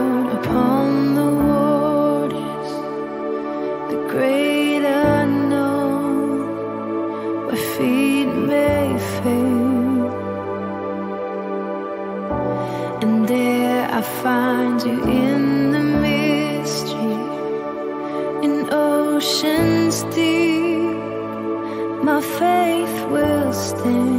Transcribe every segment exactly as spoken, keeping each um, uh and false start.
out upon the waters, the great unknown, where feet may fail. And there I find you in the mystery, in oceans deep, my faith will stand.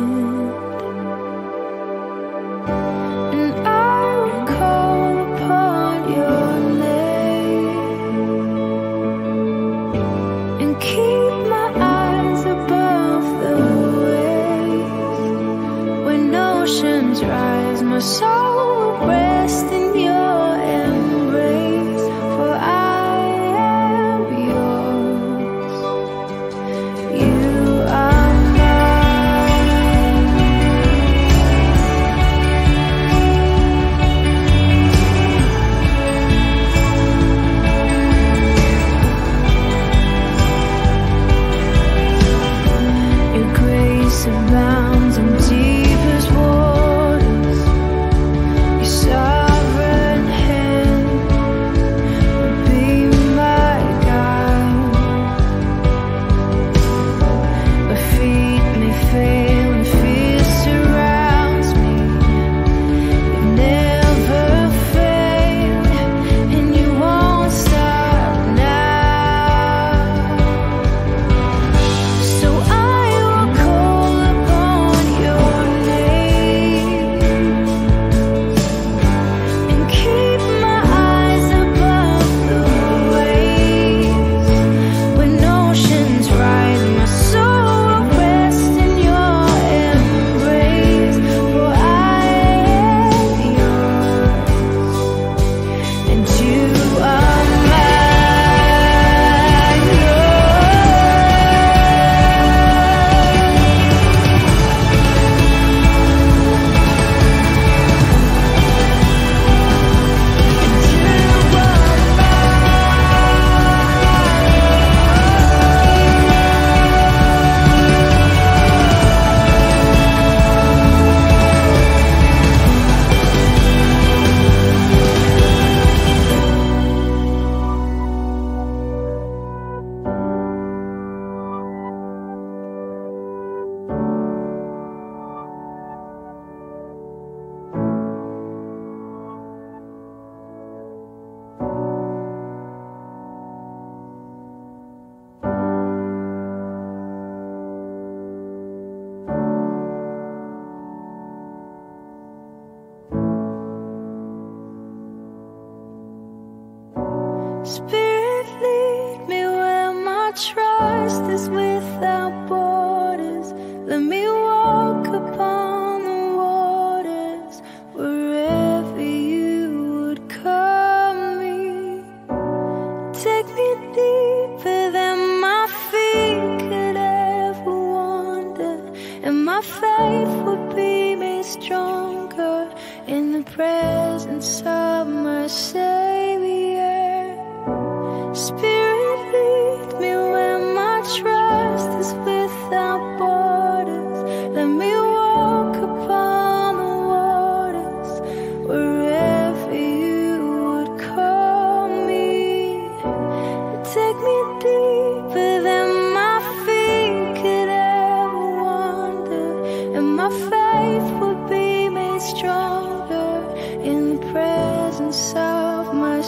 Rise, my soul will rest in your embrace, for I am yours, you are mine. Your grace abounds in deepest waters, Spirit, lead me where my trust is without borders. Let me walk upon the waters, wherever you would call me. Take me deeper than my feet could ever wander, and my faith would be made stronger in the presence of my Savior. Spirit, lead me where my trust is without borders. Let me walk upon the waters, wherever you would call me. Take me deeper than my feet could ever wander, and my faith would be made stronger in the presence of my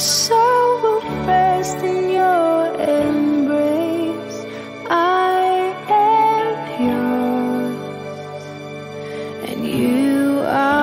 so fast in your embrace. I am yours, and you are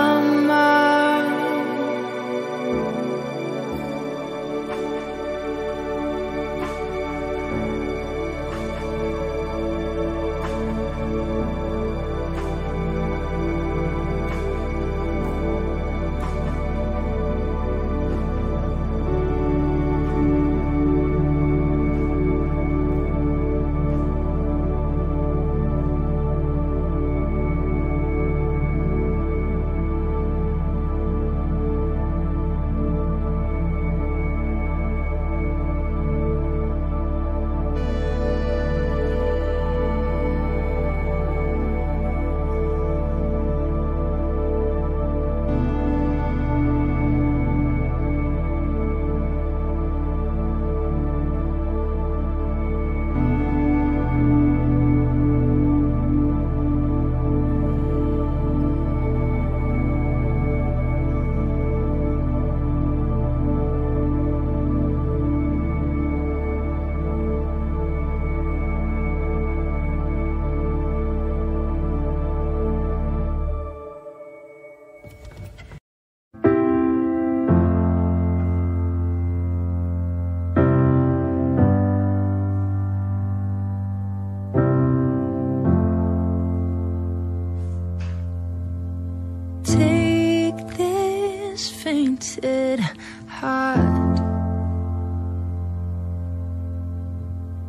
fainted heart.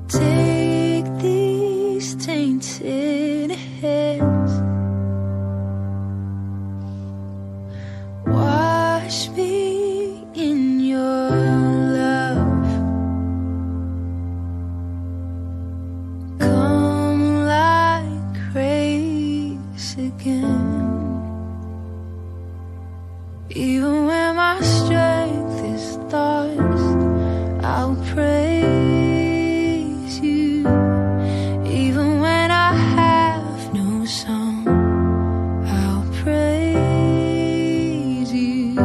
Take these tainted hands, wash me in your love. Come like grace again. Even when my strength is lost, I'll praise you. Even when I have no song, I'll praise you.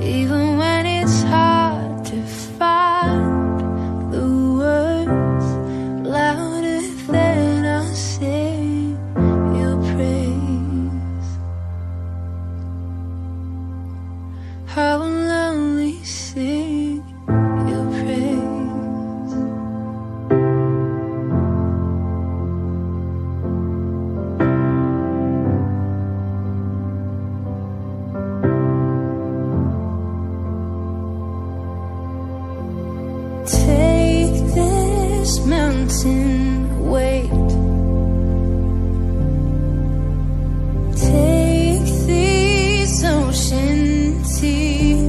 Even when it's hard to find the words, louder than I sing your praise. I will only sing your praise. Take this mountain weight, take these ocean tears.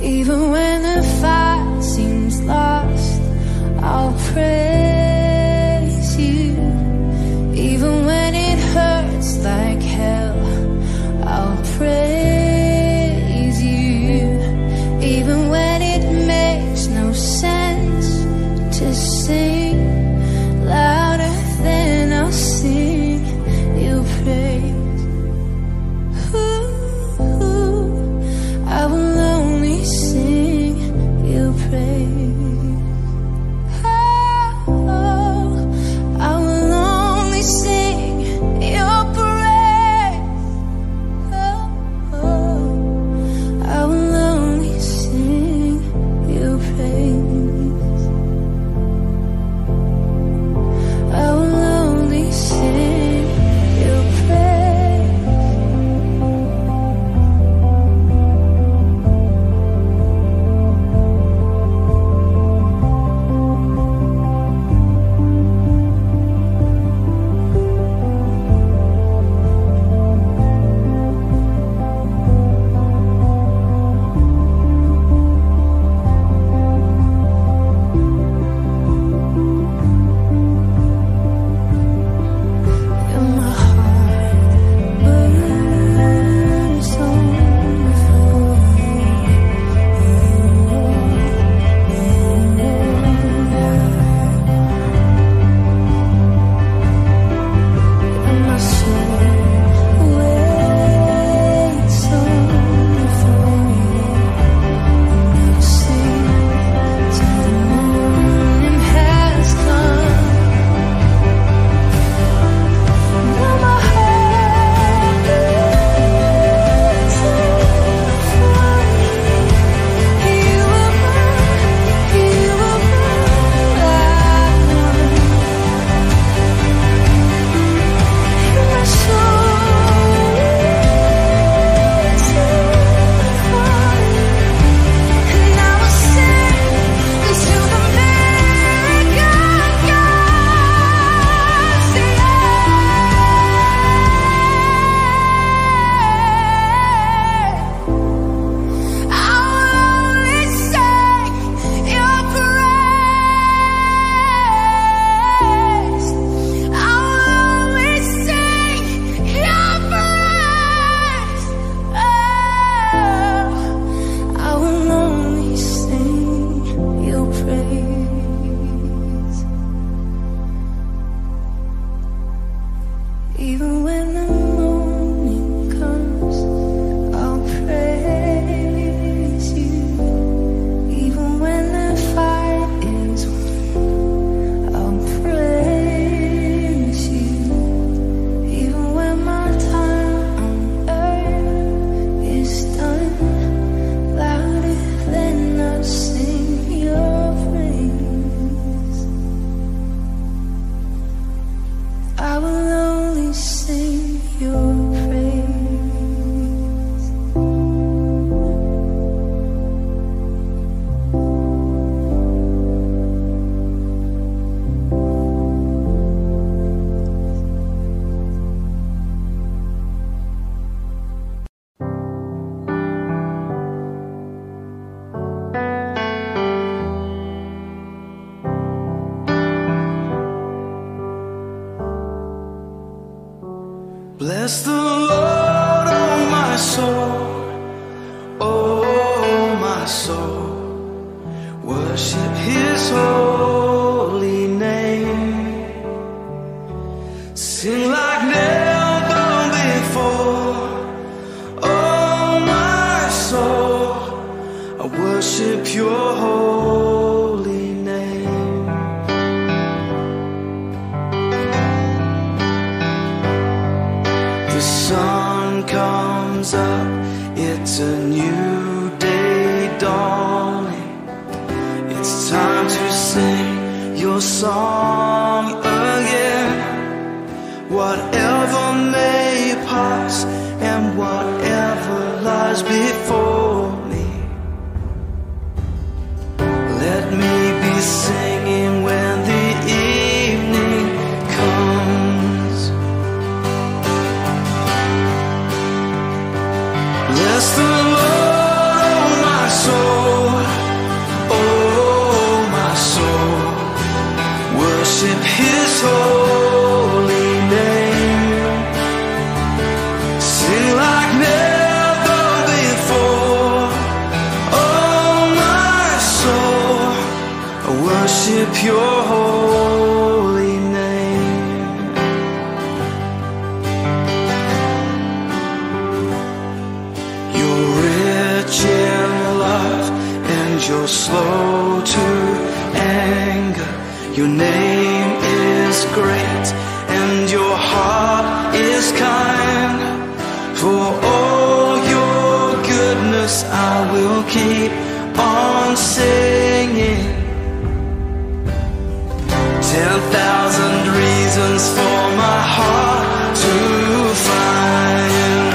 Even when the fight seems lost, I'll praise you. Even when it hurts like hell, I'll praise you. Even when it makes no sense to sing, louder than I'll sing your praise. Ooh, ooh, I will sing your praise. Oh, bless the Lord, oh my soul, oh my soul. Worship His holy name. Sing like never before, oh my soul. I worship Your holy name. The sun comes up, it's a new day dawning. It's time to sing Your song again. Whatever may pass and whatever lies before me, let me be singing when the evening comes. Bless the Lord, oh my soul, worship His holy name. Sing like never before, oh my soul. I worship Your holy name. You're rich in love and You're slow to anger. Your name is great and Your heart is kind. For all Your goodness I will keep on singing. Ten thousand reasons for my heart to find.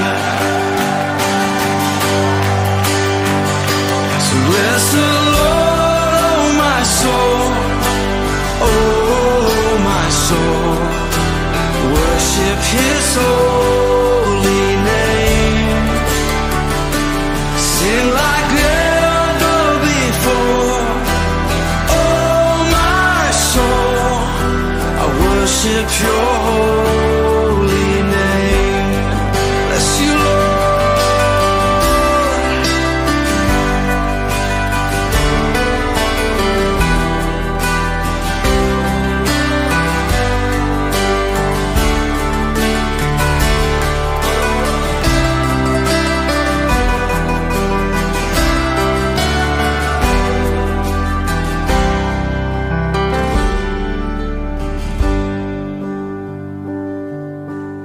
So bless the Lord, oh my soul, oh my soul, worship His holy name. Sing like never before, oh my soul. I worship Your holy name. Bless You, Lord.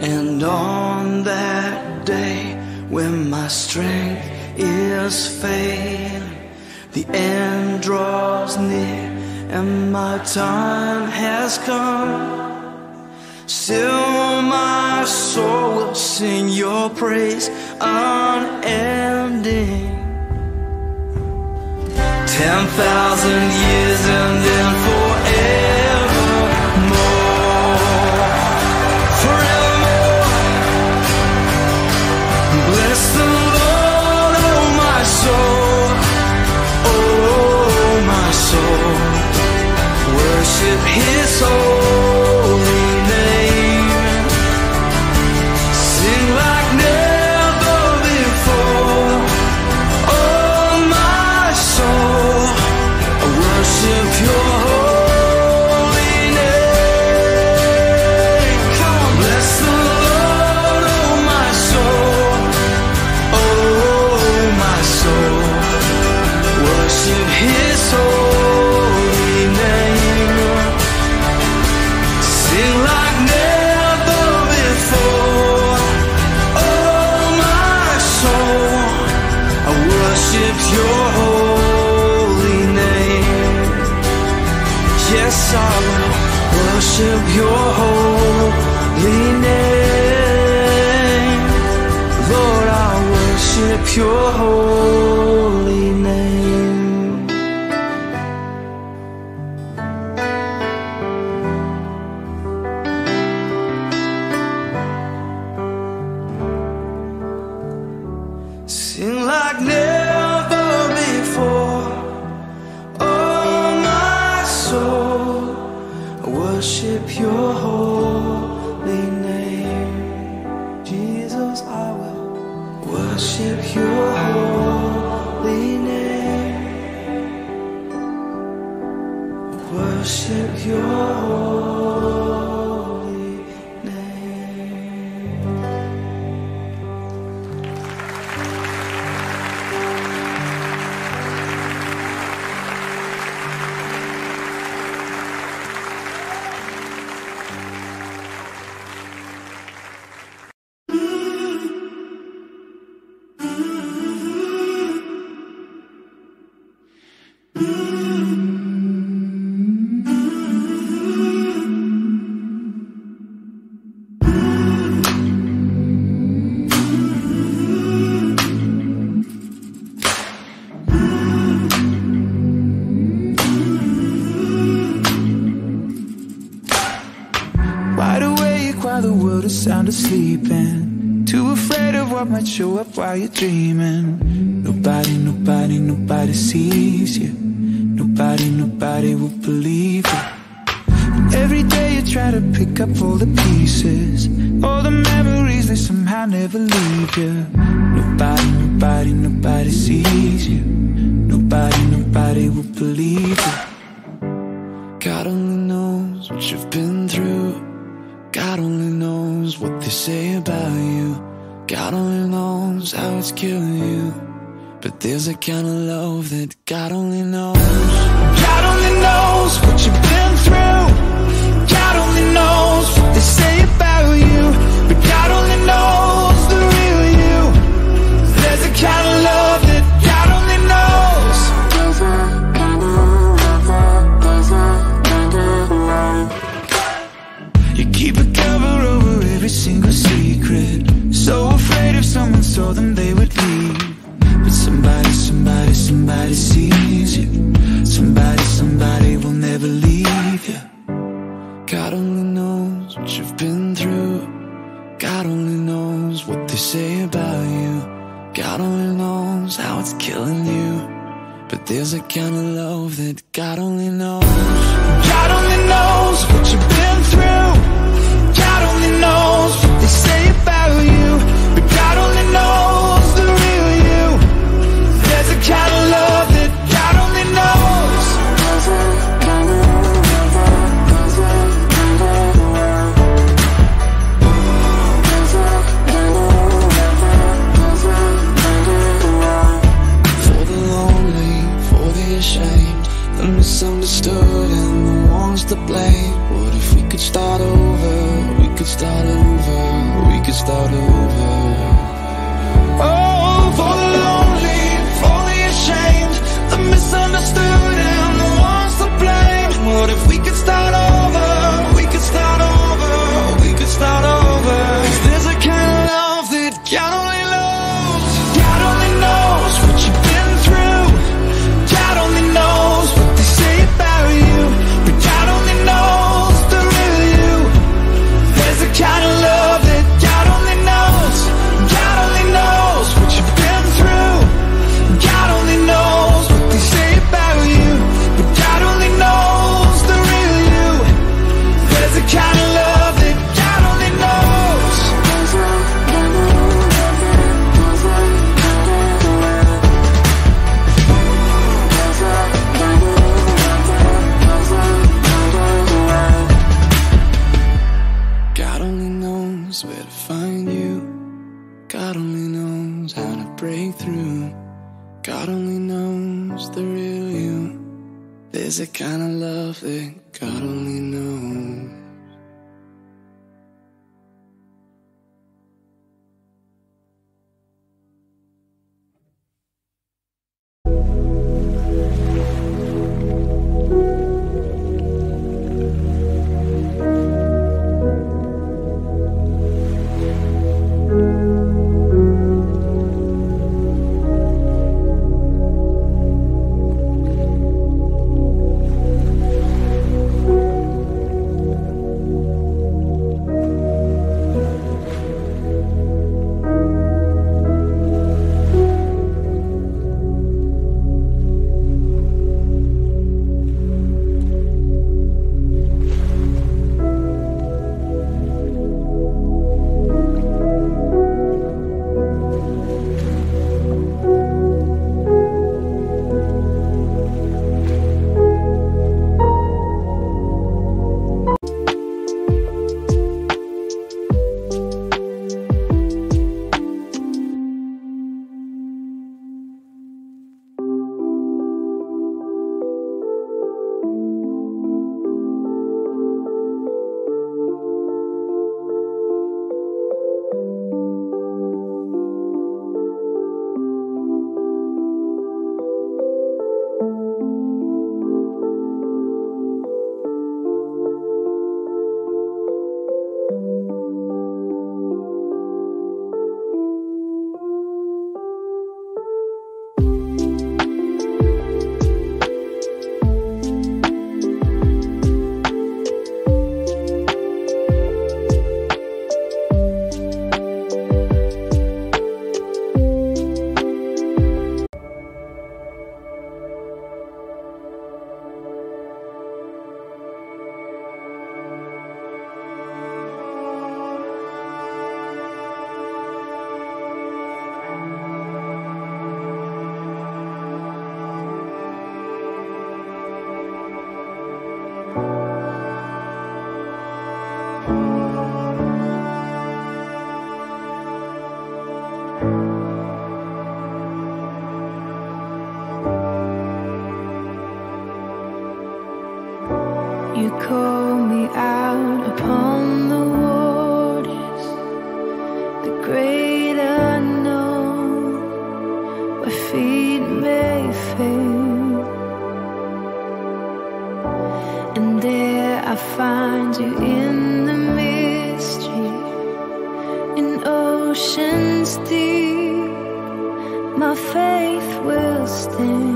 And on that day when my strength is failing, the end draws near and my time has come. Still my soul will sing Your praise unending. Ten thousand years and then forevermore, forever. Bless the Lord, oh my soul, oh my soul, worship His holy name. Sing like never before, oh my soul, I worship Your holy name. worship your holy name. Sound asleep and too afraid of what might show up while you're dreaming. Nobody, nobody, nobody sees you. Nobody, nobody will believe you. And every day you try to pick up all the pieces, all the memories, they somehow never leave you. Nobody, nobody, nobody sees you. Nobody, nobody will believe you. God only knows what you've been through. God only knows what they say about you. God only knows how it's killing you. But there's a kind of love that God only knows. God only knows what you've been through. God only knows what they say about you. But God only knows the real you. There's a kind of love that God only knows. Keep a cover over every single secret. So afraid if someone saw them they would leave. But somebody, somebody, somebody sees you. Somebody, somebody will never leave you. God only knows what you've been through. God only knows what they say about you. God only knows how it's killing you. But there's a kind of love that God only knows. God only knows what you've been through. God only knows what they say about you. But God only knows the real you. There's a kind of love that God only knows. For the lonely, for the ashamed, the misunderstood and the ones to blame. What if we could start over? We could start over, we could start over. Oh, for the lonely, for the ashamed, the misunderstood and the ones to blame. What if we could start over, we could start over, we could start over. 'Cause there's a kind of love that God only knows. God only knows what you've been through. God only knows what they say about you. But God only knows kind of love that God only knows. God only knows what you've been through. God only knows what they say about you. But God only knows the real you. There's a kind of love that God only knows. Where to find you. God only knows how to break through. God only knows the real you. There's a kind of love that God only knows. You call me out upon the waters, the great unknown, where feet may fail, and there I find you in the mystery, in oceans deep. My faith will stand.